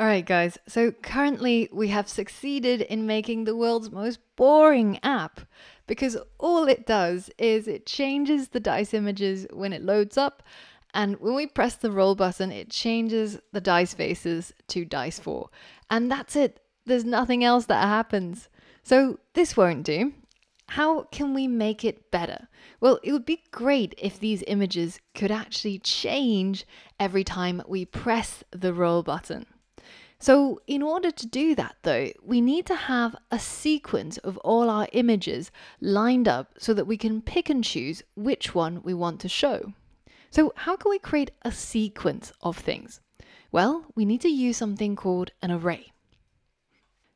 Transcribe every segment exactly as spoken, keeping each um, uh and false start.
All right, guys, so currently we have succeeded in making the world's most boring app because all it does is it changes the dice images when it loads up, and when we press the roll button, it changes the dice faces to dice four. And that's it. There's nothing else that happens. So this won't do. How can we make it better? Well, it would be great if these images could actually change every time we press the roll button. So in order to do that though, we need to have a sequence of all our images lined up so that we can pick and choose which one we want to show. So how can we create a sequence of things? Well, we need to use something called an array.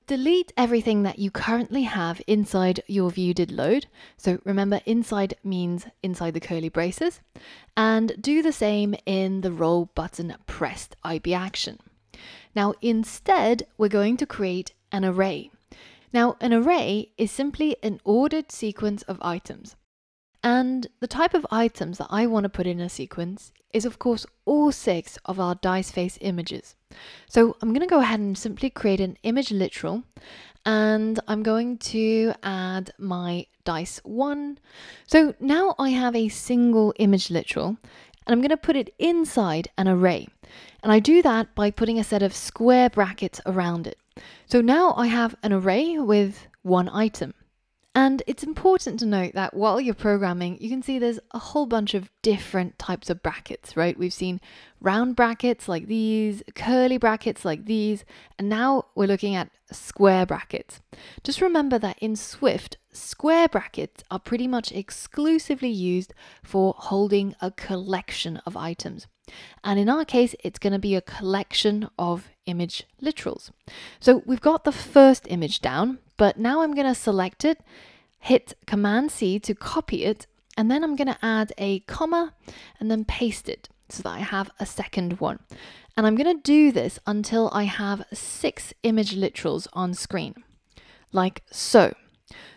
Delete everything that you currently have inside your view did load. So remember, inside means inside the curly braces, and do the same in the roll button pressed I B action. Now instead, we're going to create an array. Now an array is simply an ordered sequence of items. And the type of items that I want to put in a sequence is of course all six of our dice face images. So I'm going to go ahead and simply create an image literal, and I'm going to add my dice one. So now I have a single image literal, and I'm going to put it inside an array. And I do that by putting a set of square brackets around it. So now I have an array with one item. And it's important to note that while you're programming, you can see there's a whole bunch of different types of brackets, right? We've seen round brackets like these, curly brackets like these, and now we're looking at square brackets. Just remember that in Swift, square brackets are pretty much exclusively used for holding a collection of items. And in our case, it's going to be a collection of image literals. So we've got the first image down, but now I'm going to select it, hit Command C to copy it, and then I'm going to add a comma and then paste it so that I have a second one. And I'm going to do this until I have six image literals on screen, like so.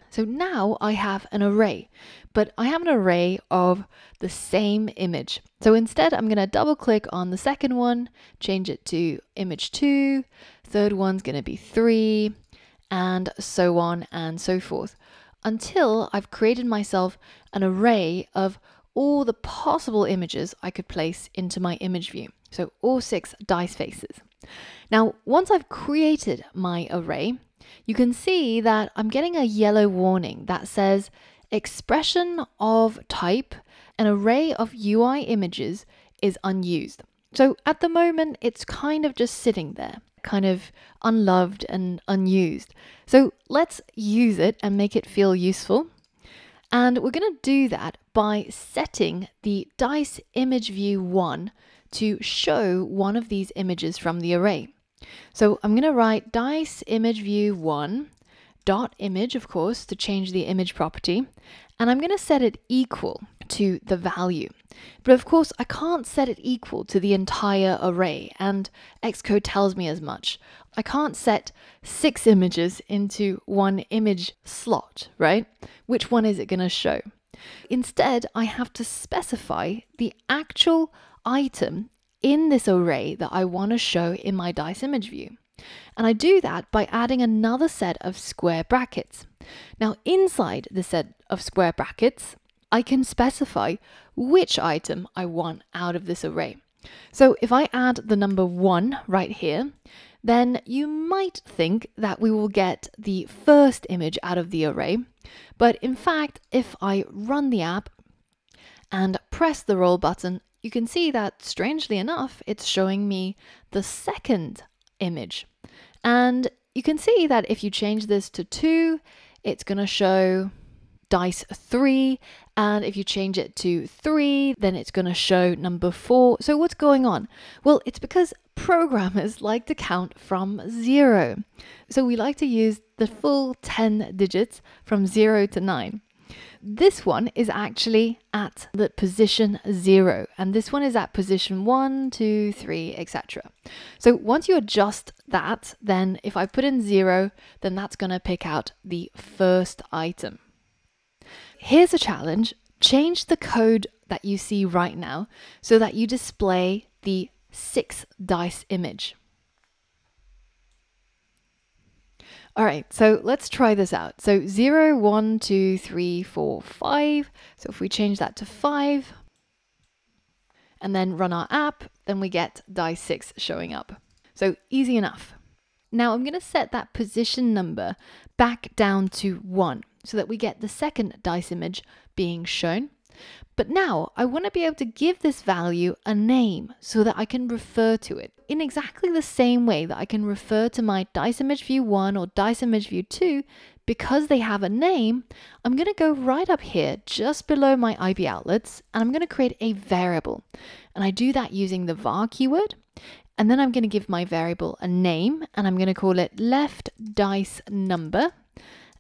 So now I have an array, but I have an array of the same image. So instead, I'm going to double click on the second one, change it to image two, third one's going to be three, and so on and so forth, until I've created myself an array of all the possible images I could place into my image view. So all six dice faces. Now, once I've created my array, you can see that I'm getting a yellow warning that says expression of type, an array of U I images is unused. So at the moment, it's kind of just sitting there, kind of unloved and unused. So let's use it and make it feel useful. And we're going to do that by setting the dice image view one to show one of these images from the array. So I'm going to write dice image view one dot image, of course, to change the image property, and I'm going to set it equal to the value. But of course, I can't set it equal to the entire array, and Xcode tells me as much. I can't set six images into one image slot, right? Which one is it going to show? Instead, I have to specify the actual item in this array that I want to show in my dice image view. And I do that by adding another set of square brackets. Now inside the set of square brackets, I can specify which item I want out of this array. So if I add the number one right here, then you might think that we will get the first image out of the array. But in fact, if I run the app and press the roll button, you can see that strangely enough, it's showing me the second image. And you can see that if you change this to two, it's going to show dice three. And if you change it to three, then it's going to show number four. So what's going on? Well, it's because programmers like to count from zero. So we like to use the full ten digits from zero to nine. This one is actually at the position zero, and this one is at position one, two, three, et cetera. So once you adjust that, then if I put in zero, then that's going to pick out the first item. Here's a challenge. Change the code that you see right now so that you display the six dice image. All right, so let's try this out. So zero, one, two, three, four, five. So if we change that to five and then run our app, then we get die six showing up. So easy enough. Now I'm going to set that position number back down to one so that we get the second dice image being shown. But now I want to be able to give this value a name so that I can refer to it in exactly the same way that I can refer to my dice image view one or dice image view two. Because they have a name, I'm going to go right up here just below my I B outlets and I'm going to create a variable. And I do that using the var keyword. And then I'm going to give my variable a name and I'm going to call it left dice number.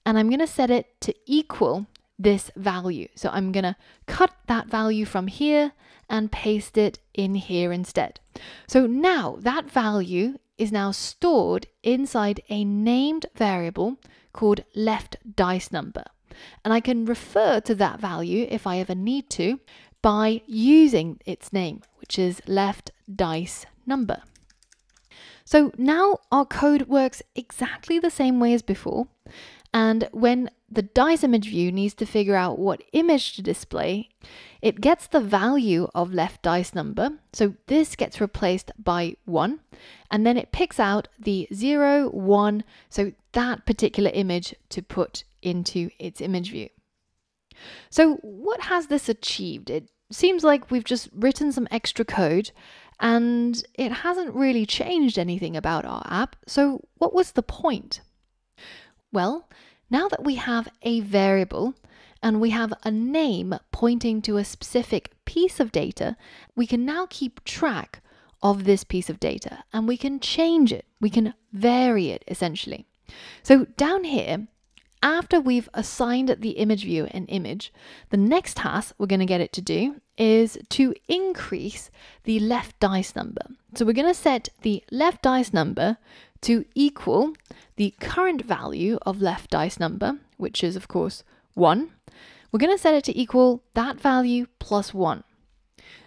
And I'm going to set it to equal this value. So I'm going to cut that value from here and paste it in here instead. So now that value is now stored inside a named variable called left dice number. And I can refer to that value if I ever need to by using its name, which is left dice number. So now our code works exactly the same way as before. And when the dice image view needs to figure out what image to display, it gets the value of left dice number. So this gets replaced by one, and then it picks out the zero, one, so that particular image to put into its image view. So what has this achieved? It seems like we've just written some extra code and it hasn't really changed anything about our app. So what was the point? Well, now that we have a variable and we have a name pointing to a specific piece of data, we can now keep track of this piece of data and we can change it. We can vary it essentially. So down here, after we've assigned the image view an image, the next task we're going to get it to do is to increase the left dice number. So we're going to set the left dice number to equal the current value of left dice number, which is of course one. We're going to set it to equal that value plus one.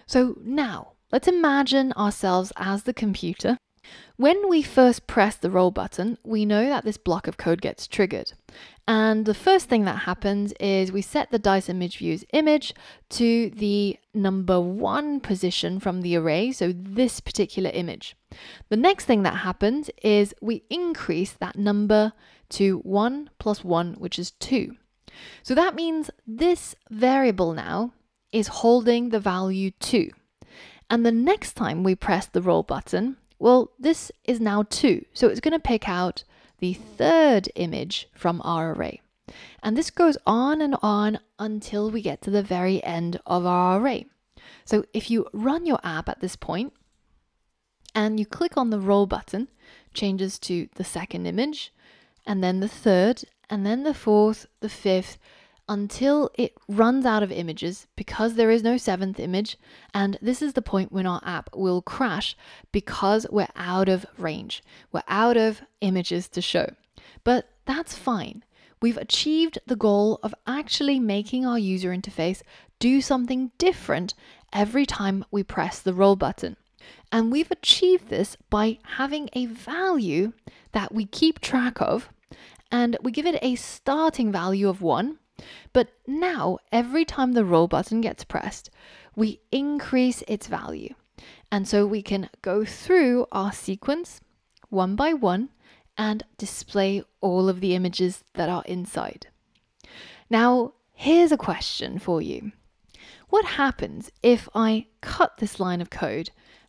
So now let's imagine ourselves as the computer. When we first press the roll button, we know that this block of code gets triggered. And the first thing that happens is we set the dice image view's image to the number one position from the array, so this particular image. The next thing that happens is we increase that number to one plus one, which is two. So that means this variable now is holding the value two. And the next time we press the roll button, well, this is now two, so it's going to pick out the third image from our array. And this goes on and on until we get to the very end of our array. So if you run your app at this point and you click on the roll button, changes to the second image, and then the third, and then the fourth, the fifth, until it runs out of images because there is no seventh image. And this is the point when our app will crash because we're out of range. We're out of images to show, but that's fine. We've achieved the goal of actually making our user interface do something different every time we press the roll button. And we've achieved this by having a value that we keep track of, and we give it a starting value of one. But now every time the roll button gets pressed, we increase its value. And so we can go through our sequence one by one and display all of the images that are inside. Now, here's a question for you. What happens if I cut this line of code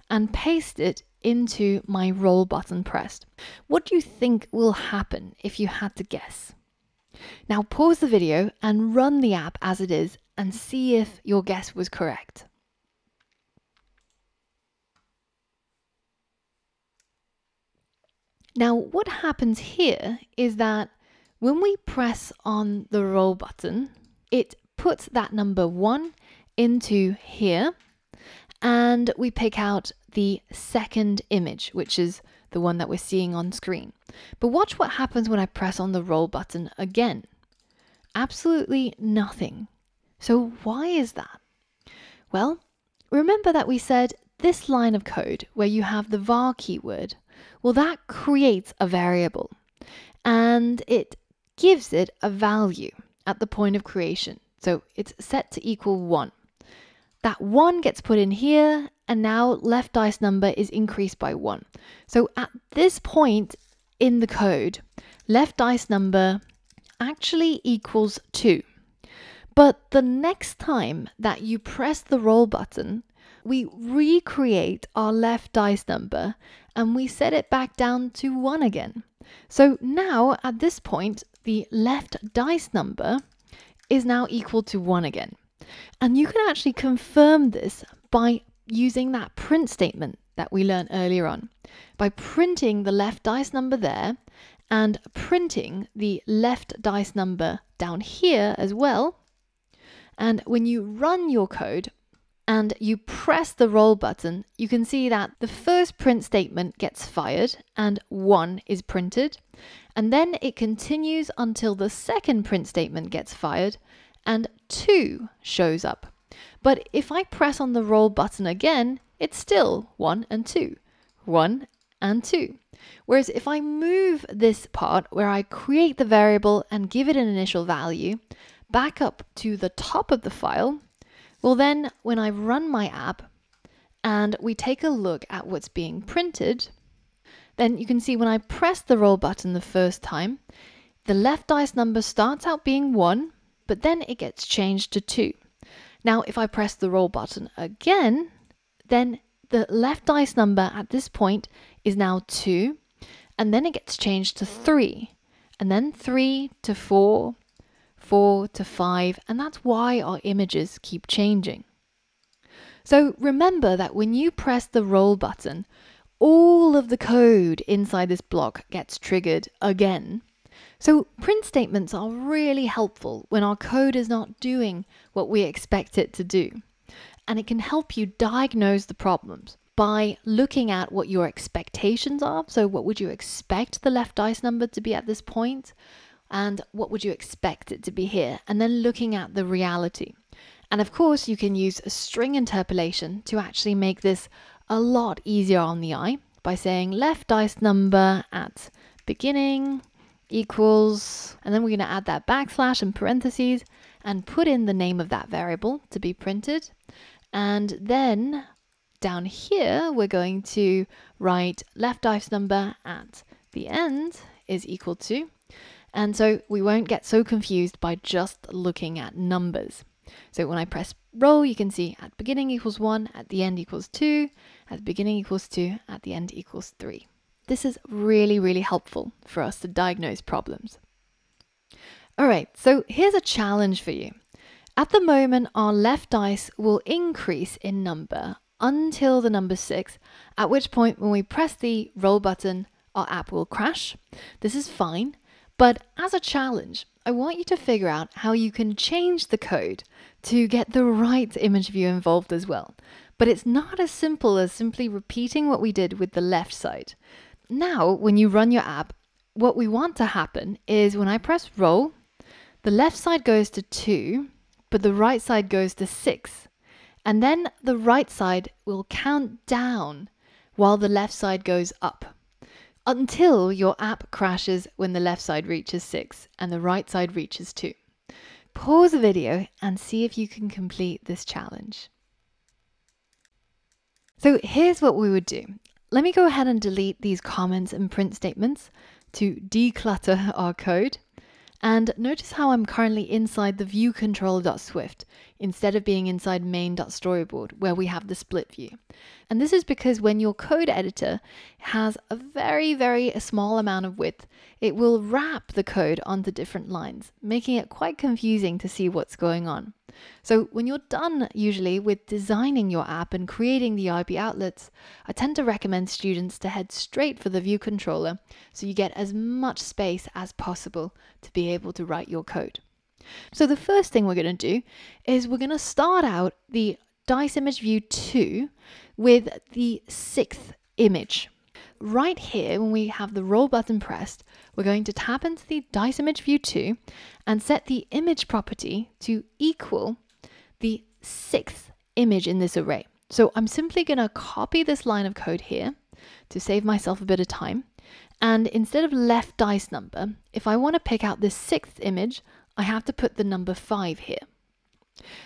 and paste it into my roll button pressed? What do you think will happen if you had to guess? Now pause the video and run the app as it is and see if your guess was correct. Now what happens here is that when we press on the roll button, it puts that number one into here and we pick out the second image, which is the one that we're seeing on screen. But watch what happens when I press on the roll button again. Absolutely nothing. So why is that? Well, remember that we said this line of code where you have the var keyword, well, that creates a variable. and it gives it a value at the point of creation. So it's set to equal one. That one gets put in here, and now left dice number is increased by one. So at this point in the code, left dice number actually equals two. But the next time that you press the roll button, we recreate our left dice number and we set it back down to one again. So now at this point, the left dice number is now equal to one again. And you can actually confirm this by using that print statement that we learned earlier on, by printing the left dice number there and printing the left dice number down here as well. And when you run your code and you press the roll button, you can see that the first print statement gets fired and one is printed. And then it continues until the second print statement gets fired and two shows up. But if I press on the roll button again, it's still one and two, one and two. Whereas if I move this part where I create the variable and give it an initial value back up to the top of the file, well then when I run my app and we take a look at what's being printed, then you can see when I press the roll button the first time, the left dice number starts out being one, but then it gets changed to two. Now, if I press the roll button again, then the left dice number at this point is now two, and then it gets changed to three, and then three to four, four to five, and that's why our images keep changing. So remember that when you press the roll button, all of the code inside this block gets triggered again. So print statements are really helpful when our code is not doing what we expect it to do. And it can help you diagnose the problems by looking at what your expectations are. So what would you expect the left dice number to be at this point? And what would you expect it to be here? And then looking at the reality. And of course, you can use string interpolation to actually make this a lot easier on the eye by saying left dice number at beginning equals, and then we're going to add that backslash and parentheses and put in the name of that variable to be printed. And then down here, we're going to write left dice number at the end is equal to, and so we won't get so confused by just looking at numbers. So when I press roll, you can see at beginning equals one, at the end equals two, at beginning equals two, at the end equals three. This is really, really helpful for us to diagnose problems. All right, so here's a challenge for you. At the moment, our left dice will increase in number until the number six, at which point when we press the roll button, our app will crash. This is fine, but as a challenge, I want you to figure out how you can change the code to get the right image view involved as well. But it's not as simple as simply repeating what we did with the left side. Now, when you run your app, what we want to happen is when I press roll, the left side goes to two, but the right side goes to six. And then the right side will count down while the left side goes up, until your app crashes when the left side reaches six and the right side reaches two. Pause the video and see if you can complete this challenge. So here's what we would do. Let me go ahead and delete these comments and print statements to declutter our code. And notice how I'm currently inside the view controller.swift instead of being inside main.storyboard where we have the split view. And this is because when your code editor has a very, very small amount of width, it will wrap the code onto different lines, making it quite confusing to see what's going on. So when you're done usually with designing your app and creating the I B outlets, I tend to recommend students to head straight for the view controller so you get as much space as possible to be able to write your code. So the first thing we're going to do is we're going to start out the dice image view two with the sixth image. Right here, when we have the roll button pressed, we're going to tap into the dice image view two and set the image property to equal the sixth image in this array. So I'm simply going to copy this line of code here to save myself a bit of time. And instead of left dice number, if I want to pick out this sixth image, I have to put the number five here.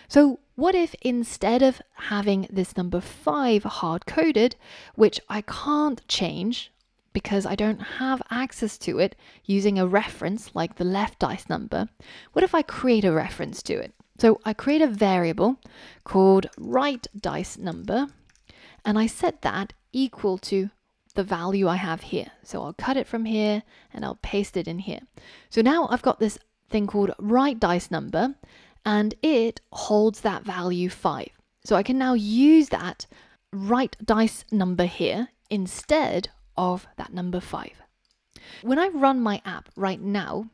So what if instead of having this number five hard coded, which I can't change because I don't have access to it using a reference like the left dice number, what if I create a reference to it? So I create a variable called right dice number, and I set that equal to the value I have here. So I'll cut it from here and I'll paste it in here. So now I've got this thing called right dice number, and it holds that value five. So I can now use that right dice number here instead of that number five. When I run my app right now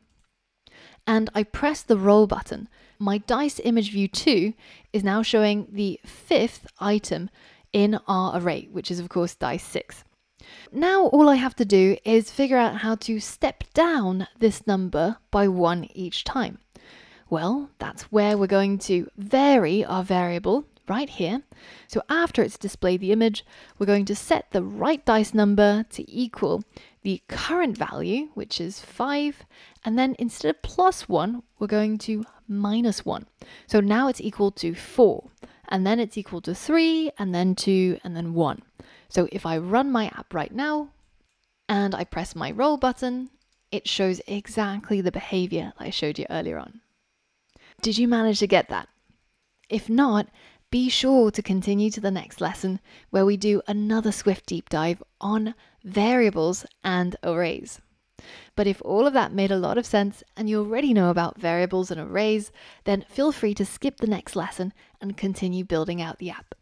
and I press the roll button, my dice image view two is now showing the fifth item in our array, which is of course dice six. Now all I have to do is figure out how to step down this number by one each time. Well, that's where we're going to vary our variable right here. So after it's displayed the image, we're going to set the right dice number to equal the current value, which is five. And then instead of plus one, we're going to minus one. So now it's equal to four, and then it's equal to three, and then two, and then one. So if I run my app right now and I press my roll button, it shows exactly the behavior that I showed you earlier on. Did you manage to get that? If not, be sure to continue to the next lesson where we do another Swift deep dive on variables and arrays. But if all of that made a lot of sense and you already know about variables and arrays, then feel free to skip the next lesson and continue building out the app.